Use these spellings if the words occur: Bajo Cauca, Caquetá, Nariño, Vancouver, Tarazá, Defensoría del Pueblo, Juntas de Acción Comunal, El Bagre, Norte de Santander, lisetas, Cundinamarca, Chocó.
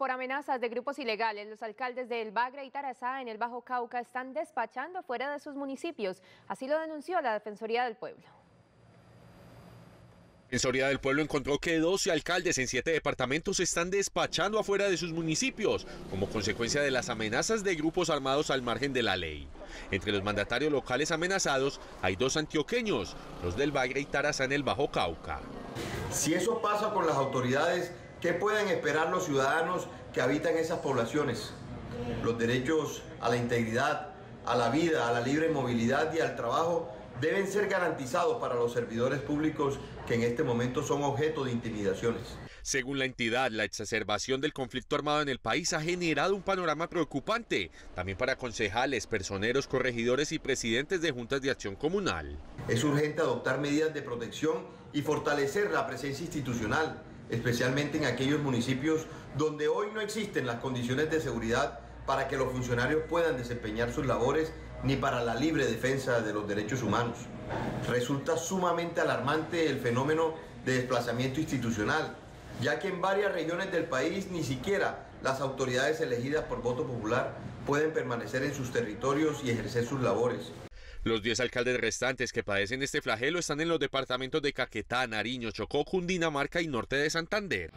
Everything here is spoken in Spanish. Por amenazas de grupos ilegales, los alcaldes de El Bagre y Tarazá en el Bajo Cauca están despachando fuera de sus municipios. Así lo denunció la Defensoría del Pueblo. La Defensoría del Pueblo encontró que 12 alcaldes en 7 departamentos están despachando afuera de sus municipios como consecuencia de las amenazas de grupos armados al margen de la ley. Entre los mandatarios locales amenazados hay 2 antioqueños, los del Bagre y Tarazá en el Bajo Cauca. Si eso pasa con las autoridades, ¿qué pueden esperar los ciudadanos que habitan esas poblaciones? Los derechos a la integridad, a la vida, a la libre movilidad y al trabajo deben ser garantizados para los servidores públicos que en este momento son objeto de intimidaciones. Según la entidad, la exacerbación del conflicto armado en el país ha generado un panorama preocupante, también para concejales, personeros, corregidores y presidentes de juntas de acción comunal. Es urgente adoptar medidas de protección y fortalecer la presencia institucional, especialmente en aquellos municipios donde hoy no existen las condiciones de seguridad para que los funcionarios puedan desempeñar sus labores ni para la libre defensa de los derechos humanos. Resulta sumamente alarmante el fenómeno de desplazamiento institucional, ya que en varias regiones del país ni siquiera las autoridades elegidas por voto popular pueden permanecer en sus territorios y ejercer sus labores. Los 10 alcaldes restantes que padecen este flagelo están en los departamentos de Caquetá, Nariño, Chocó, Cundinamarca y Norte de Santander.